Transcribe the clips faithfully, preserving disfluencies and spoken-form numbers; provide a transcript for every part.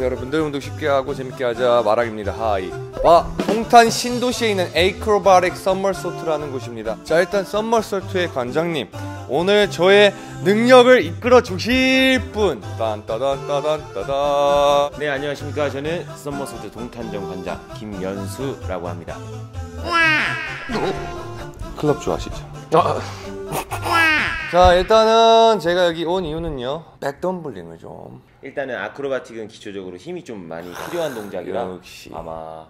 안녕하세요 여러분들, 운동 쉽게 하고 재밌게 하자 마랑입니다. 하이. 와, 동탄 신도시에 있는 에이크로바릭 썸머 소트라는 곳입니다. 자, 일단 썸머 소트의 관장님, 오늘 저의 능력을 이끌어 주실 분, 딴따단따단따다. 네, 안녕하십니까. 저는 썸머 소트 동탄점 관장 김연수라고 합니다. 클럽 좋아하시죠? 아. 자, 일단은 제가 여기 온 이유는요, 백덤블링을 좀, 일단은 아크로바틱은 기초적으로 힘이 좀 많이 필요한 동작이라 역시. 아마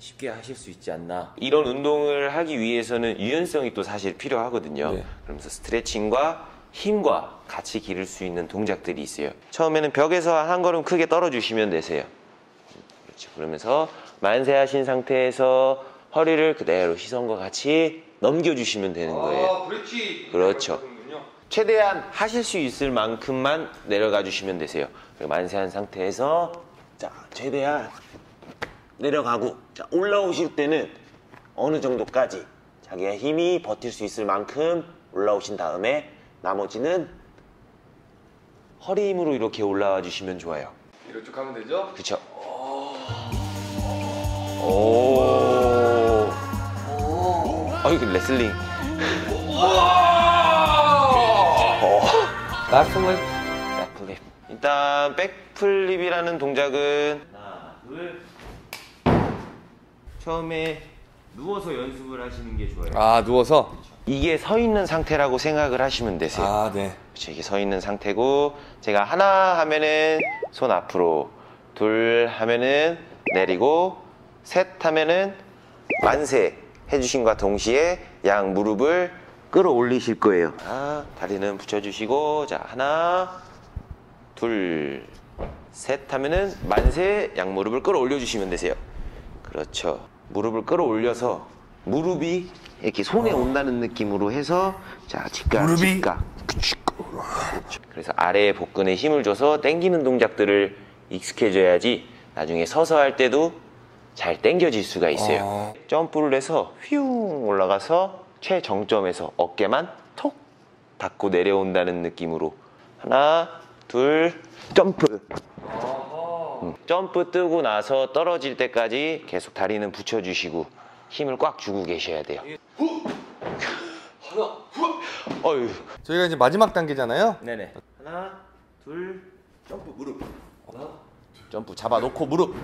쉽게 하실 수 있지 않나. 이런 운동을 하기 위해서는 유연성이 또 사실 필요하거든요. 네. 그러면서 스트레칭과 힘과 같이 기를 수 있는 동작들이 있어요. 처음에는 벽에서 한 걸음 크게 떨어주시면 되세요. 그렇죠. 그러면서 만세하신 상태에서 허리를 그대로 시선과 같이 넘겨주시면 되는 거예요. 아, 그렇지. 그렇죠. 최대한 하실 수 있을 만큼만 내려가 주시면 되세요. 그리고 만세한 상태에서 자, 최대한 내려가고, 자, 올라오실 때는 어느 정도까지 자기의 힘이 버틸 수 있을 만큼 올라오신 다음에 나머지는 허리 힘으로 이렇게 올라와 주시면 좋아요. 이렇게 하면 되죠? 그렇죠. 오. 어, 이거 레슬링. 백플립. 백플립. 일단 백플립이라는 동작은 하나, 둘. 처음에 누워서 연습을 하시는 게 좋아요. 아, 누워서? 그렇죠. 이게 서 있는 상태라고 생각을 하시면 되세요. 아, 네. 그렇죠. 이게 서 있는 상태고, 제가 하나 하면은 손 앞으로, 둘 하면은 내리고, 셋 하면은 만세 해주신과 동시에 양 무릎을 끌어올리실 거예요. 아, 다리는 붙여주시고, 자, 하나, 둘, 셋 하면은 만세, 양 무릎을 끌어올려주시면 되세요. 그렇죠. 무릎을 끌어올려서 무릎이 이렇게 손에 온다는 느낌으로 해서, 자, 직각, 무릎이... 직각. 그렇죠. 그래서 아래 복근에 힘을 줘서 당기는 동작들을 익숙해져야지 나중에 서서 할 때도 잘 당겨질 수가 있어요. 어... 점프를 해서 휘웅 올라가서 최정점에서 어깨만 톡 닫고 내려온다는 느낌으로 하나, 둘, 점프. 어... 응. 점프 뜨고 나서 떨어질 때까지 계속 다리는 붙여주시고 힘을 꽉 주고 계셔야 돼요. 후! 하나, 후! 어휴. 저희가 이제 마지막 단계잖아요? 네네. 하나, 둘, 점프, 무릎. 하나, 점프 잡아놓고 무릎.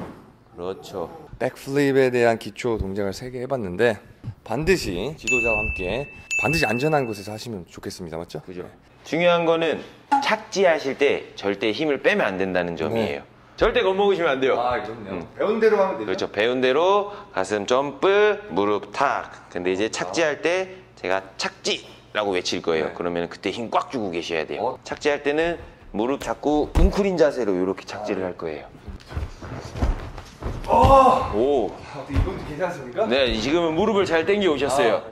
그렇죠. 백플립에 대한 기초 동작을 세 개 해봤는데, 반드시 지도자와 함께 반드시 안전한 곳에서 하시면 좋겠습니다. 맞죠? 그죠. 중요한 거는 착지하실 때 절대 힘을 빼면 안 된다는 점이에요. 네. 절대 겁먹으시면 안 돼요. 아, 그럼요. 응. 배운 대로 하면 되죠. 그렇죠. 배운 대로 가슴 점프, 무릎 탁. 근데 이제 착지할 때 제가 착지라고 외칠 거예요. 네. 그러면 그때 힘 꽉 주고 계셔야 돼요. 어? 착지할 때는 무릎 잡고 웅크린 자세로 이렇게 착지를 할 거예요. 오! 오. 어떻게 이동도 괜찮았습니까? 네, 지금은 무릎을 잘 당겨 오셨어요.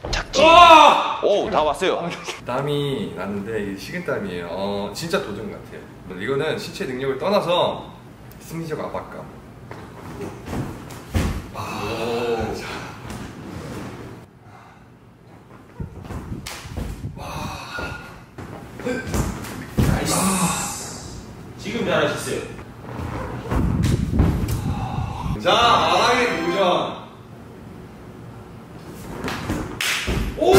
아. 착지! 오! 다 왔어요. 땀이 나는데, 식은땀이에요. 어, 진짜 도전 같아요. 이거는 신체 능력을 떠나서 심리적 압박감. 아, 나이스. 아. 지금 잘하셨어요. 자, 마랑의 도전. 오!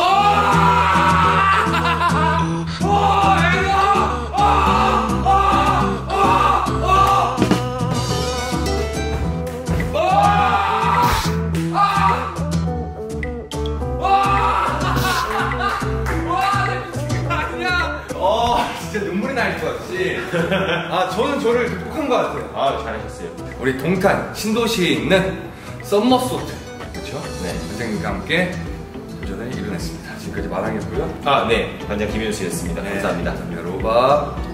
아! 오! 애가! 아! 아! 아! 아! 아! 아! 진짜 눈물이 날 것 같지? 아, 저는 저를 이렇게 꼭 한 것 같아요. 아, 잘하셨어요. 우리 동탄 신도시에 있는 썸머 소트, 그렇죠? 네, 선생님과 함께 도전을 이뤄냈습니다. 지금까지 마랑이었고요. 아, 네, 관장 김현수였습니다. 네. 감사합니다. 여러분.